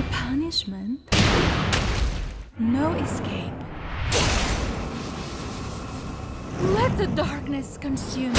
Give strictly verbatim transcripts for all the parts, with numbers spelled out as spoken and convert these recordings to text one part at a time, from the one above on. From punishment? No escape. Let the darkness consume me.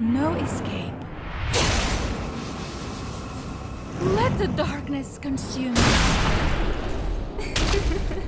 No escape. Let the darkness consume you.